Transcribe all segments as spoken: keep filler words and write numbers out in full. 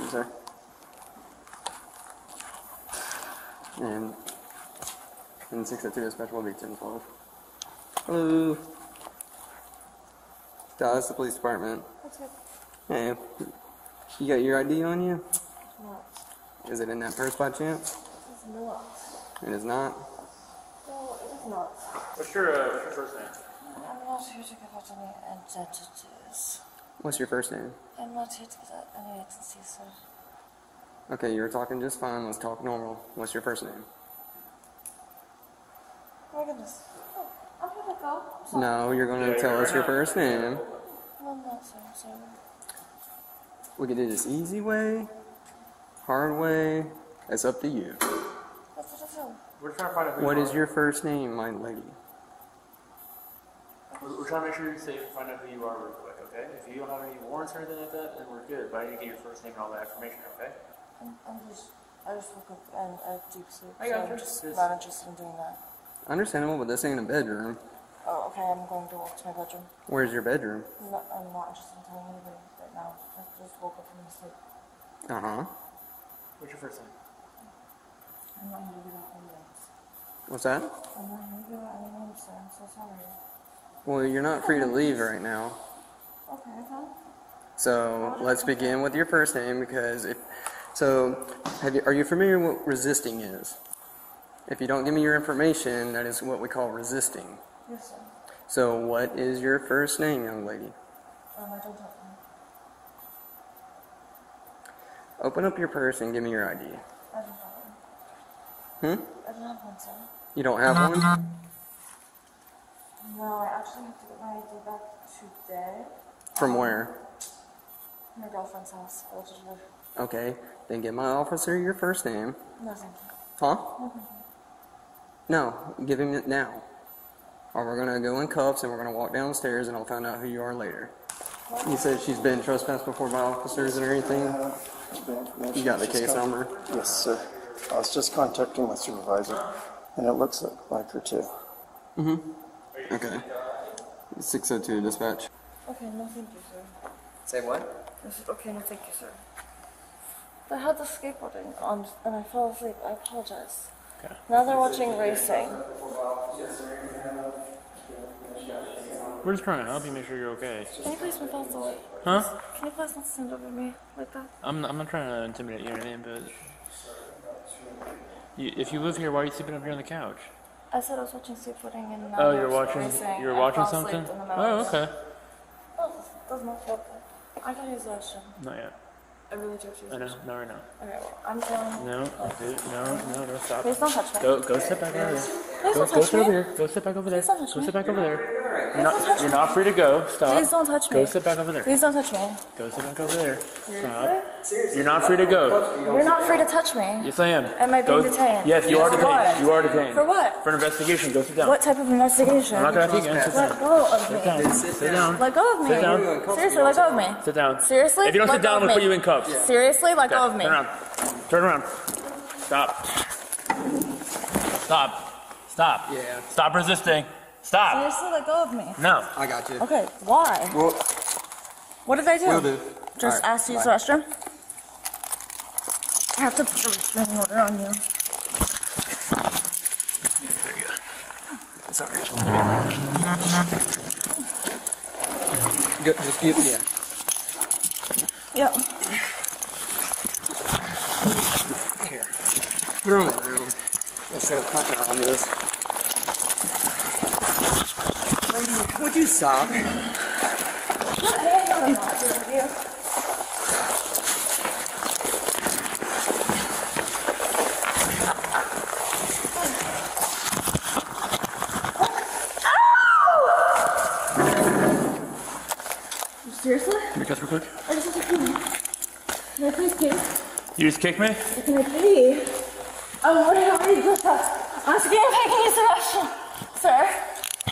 user. And in six point two dispatch will be ten twelve. Hello. Dallas, the police department. What's up? Hey, you got your I D on you? No. Is it in that purse by chance? It's not. It is not? No, it is not. What's your, uh, what's your first name? I'm not here to give out any identities. What's your first name? I'm not here to give out any identities, sir. Okay, you're talking just fine. Let's talk normal. What's your first name? Oh, my goodness. Oh, I'm going to go. I'm sorry. No, you're going to yeah, tell yeah, us your first name. No, I'm not, sir. I'm sorry. We can do this easy way, hard way. It's up to you. What's the difference? We're trying to find out who what you is are. Your first name, my lady? We're, we're trying to make sure you're safe and find out who you are real quick, okay? If you don't have any warrants or anything like that, then we're good. But I need to get your first name and all that information, okay? I'm, I'm just, I just woke up and I deep sleep, so I'm just not interested in doing that. Understandable, but this ain't a bedroom. Oh, okay, I'm going to walk to my bedroom. Where's your bedroom? I'm not, I'm not interested in telling anybody right now. I just woke up from my sleep. Uh-huh. What's your first name? I'm not here to give out any names. What's that? I'm not here to give out any names, sir. I'm so sorry. Well, you're not free to leave right now. Okay, okay. So, let's begin with your first name, because if... So, have you, are you familiar with what resisting is? If you don't give me your information, that is what we call resisting. Yes, sir. So, what is your first name, young lady? Um, I don't have one. Open up your purse and give me your I D. I don't have one. Hmm? I don't have one, sir. You don't have one? No, I actually have to get my I D back today. From where? My girlfriend's house. Okay. Then give my officer your first name. No, thank you. Huh? No, thank you. No, give him it now. Or we're going to go in cuffs and we're going to walk downstairs and I'll find out who you are later. You said she's been trespassed before by officers and everything? Uh, you got the case number? Yes, sir. I was just contacting my supervisor and it looks like her too. Mm-hmm. Okay. six oh two dispatch. Okay, no thank you, sir. Say what? I said, okay, no thank you, sir. I had the skateboarding on and I fell asleep. I apologize. Okay. Now they're watching racing. We're just trying to help you make sure you're okay. Can you please move out the way? Huh? Can you please not stand over me like that? I'm not, I'm not trying to intimidate you or anything, but... You, if you live here, why are you sleeping up here on the couch? I said I was watching skateboarding and now oh, you're watching, racing. You're watching something? Oh, okay. Oh, this does not feel good. I gotta use the restroom. Not yet. I really do choose. I know, no, right now. Okay, well, I'm going. No, dude, no, no, no, stop. Please don't touch me. Go, go sit back over there. Please go, don't go touch me. Over here. Go sit back over there. Please don't touch go sit back me. Over there. You're not, you're not free to go. Stop. Please don't touch me. Go sit back over there. Please don't touch me. Go sit back over there. Stop. Seriously? You're not free to go. You're not free to touch me. Yes, I am. Am I being go, detained? Yes, you yes. are detained. What? You are detained. For what? For an investigation. Go sit down. What type of investigation? I'm not going to take it. Let go of me. Sit down. Sit down. Let go of me. Sit down. Seriously, let go of me. Sit down. Seriously? If you don't sit down, we'll put you in cuffs. Yeah. Seriously? Let okay. go of me. Turn around. Turn around. Stop. Stop. Stop. Yeah. Stop resisting. Stop. Seriously, let go of me. No. I got you. Okay. Why? Well, what did I do? Will do. Just right. ask to use the restroom? I have to put a restraining order on you. There you go. Sorry. Good. Just give me yeah. Yep. Here. Put her on the room. Let's have a pucker on this. Lady, would you stop? Okay, I'm not doing it here. Seriously? Can we kiss real quick? I just want to pee. Can I please kiss? You just kicked me? Can I pee? Oh, what did I already do? I'm scared if I can use the restroom. Sir,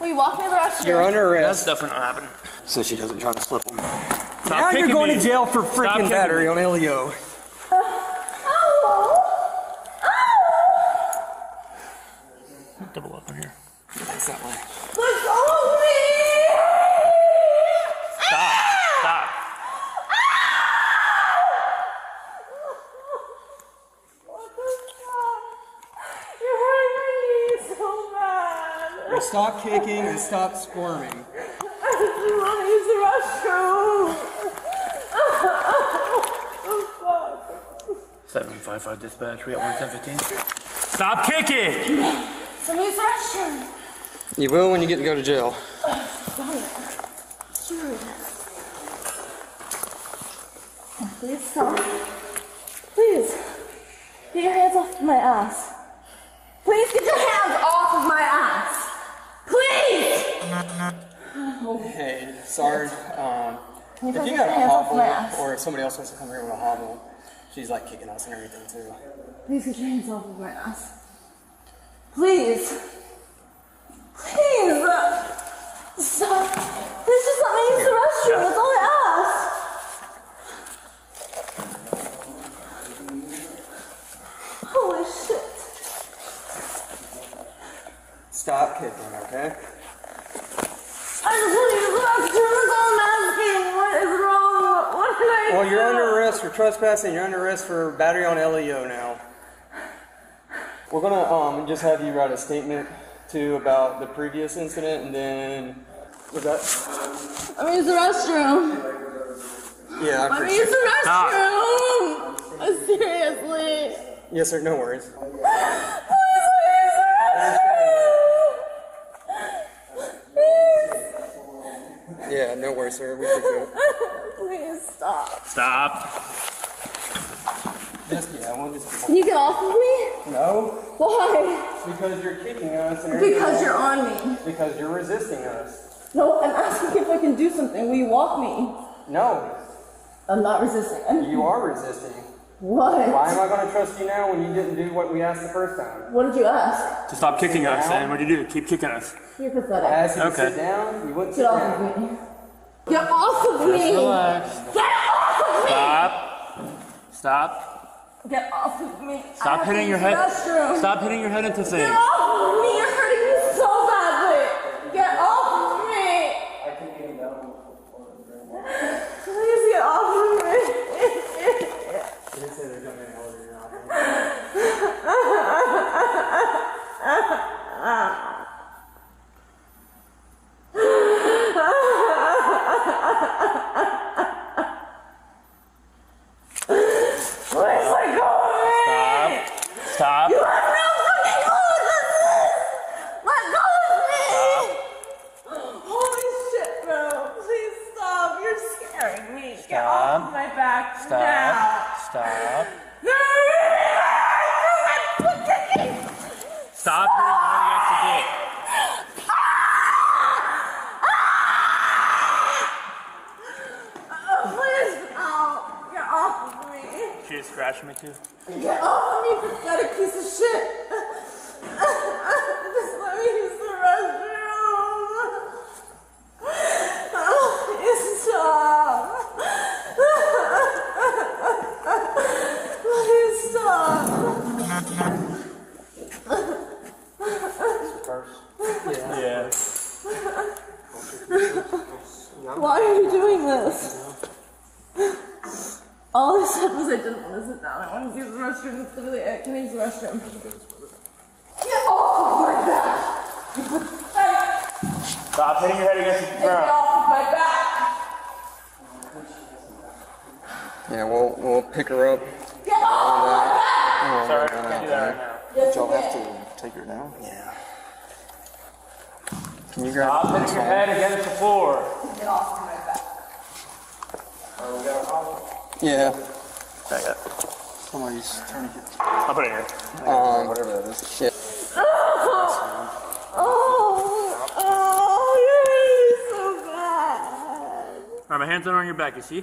will you walk me to the restroom? You're under arrest. That's definitely not happening. So she doesn't try to slip them. Stop now you're going me. To jail for freaking battery me. On L E O. Uh, ow! Ow! Double up in here. That's that way. Let go of me! Stop! Stop! stop kicking and stop squirming. You want to use the restroom? seven five five dispatch, we at one ten fifteen. Stop kicking! Somebody use the restroom! You will when you get to go to jail. Please stop. Please. Get your hands off my ass. Please get your hands off of my ass. Please! Hey, Sarge, um, if you got a hobble, or if somebody else wants to come here with a hobble, she's like kicking us and everything too. Please get your hands off of my ass. Please. Please. Stop. Please just let me use the restroom. That's all I ask. Holy shit. Stop kicking, okay? I just want you to go back to the zone asking what is wrong, what did I do? Well, you're under arrest for trespassing, you're under arrest for battery on L E O now. We're going to um, just have you write a statement, too, about the previous incident, and then, was that? I'm going to use the restroom. Yeah, I'm I'm going to use the restroom! Ah. Seriously. Yes, sir, no worries. Yeah, no worries, sir. We could Please stop. Stop. Just, yeah, I want this. Can you get off of me? No. Why? Because you're kicking us. And because you're on me. Because you're resisting us. No, I'm asking if I can do something. Will you walk me? No. I'm not resisting. You are resisting. What? Why am I going to trust you now when you didn't do what we asked the first time? What did you ask? To stop kicking us, and what did you do? Keep kicking us. You're pathetic. I asked you to sit down, you wouldn't sit down. Get off of me. Get off of me! Just relax. Get off of me! Stop. Stop. Get off of me. Stop hitting your head. Stop hitting your head into things. Get off of me! You're hurting me so badly! Get off of me! I can get down. Please get off of me! They didn't say they're doing any older than that. Stop. Stop. You have no fucking clue what this is! Let go of me! Stop. Holy shit, bro. Please stop. You're scaring me. Stop. Get off my back stop. Now. Stop. Stop hitting all you have to do. Please, oh, get off of me. She just scratched me too. Get off of me, pathetic piece of shit. Just let me use the restroom. Oh, please stop. Please stop. Yeah. Yeah. Why are you doing this? All I said was I didn't want to sit down. I wanted to use the restroom. That's literally it. Can I use the restroom? Get off of my back! Stop hitting your head against the ground. Get off my back! Yeah, we'll we'll pick her up. Get off my back! Sorry, I can't do that right now. Yes, y'all have to take her down? Yeah. Can you grab Stop hitting your head against the floor. Get off my back. Oh, we got a problem? Yeah. Back up. Somebody's tourniquet. I'll put it here. Um, whatever that is. Shit. Oh! Oh! Oh! You're really so bad. Alright, my hands are on your back, you see?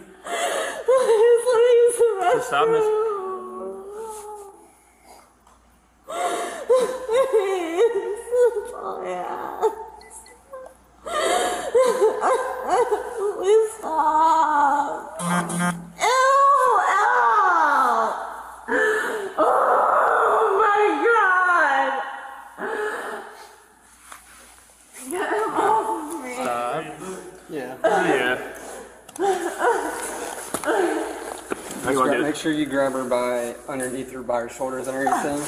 Just stop, miss. Please stop. Ew, ow. Oh my God. Get him off of me. Stop. Yeah. Yeah. Grab, make sure you grab her by underneath her, by her shoulders and everything.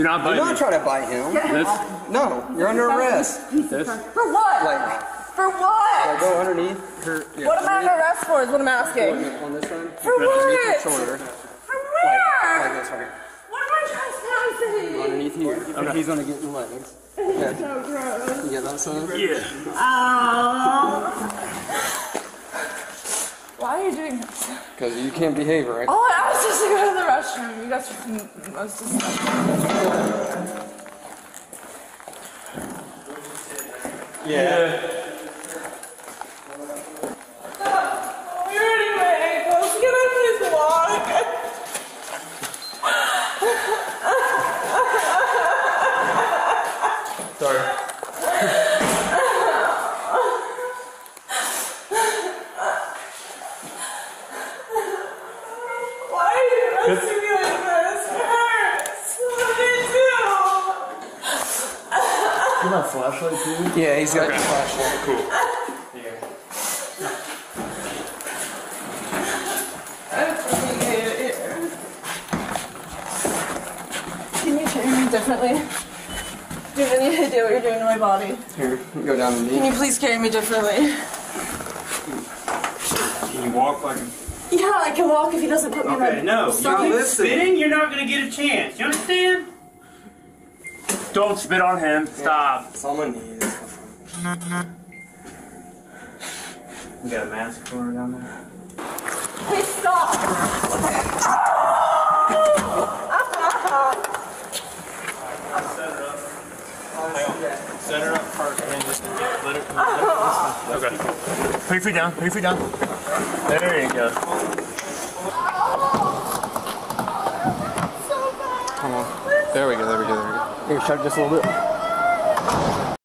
You're not biting. Do not try to bite him. That's, no, you're under arrest. This? For what? Like, for what? Like go underneath her. Yeah, what am I under arrest for? Is what I'm asking. On, on this one. For what? For where? Like, like this one. What am I trying to say? Underneath here. Okay. Okay. He's gonna get your legs. Yeah. So gross. You get that side? Yeah. Oh. Why are you doing this? Because you can't behave right. Oh, I was just going to the restroom. You guys are most disgusting. Yeah. Stop. You're hurting my ankles. Can I please walk? Sorry. It's going to be like this. It hurts. What do you do? You got a flashlight, too? Yeah, he's got okay. a flashlight. Cool. Here. I fucking hate it here. Can you treat me differently? Do you have any idea what you're doing to my body? Here, go down the knee. Can you please carry me differently? Can you walk like a... Yeah, I can walk if he doesn't put me okay, in my... No, stomach. You keep spitting, you're not going to get a chance. You understand? Don't spit on him. Stop. Yeah, someone needs something. You got a mask for her down there? Please stop! Set her up. Hang on. Set her up first and then just let her... Let her okay. Put your feet down. Put your feet down. There you go. Come on. There we go, there we go, there we go. Here, shut it just a little bit.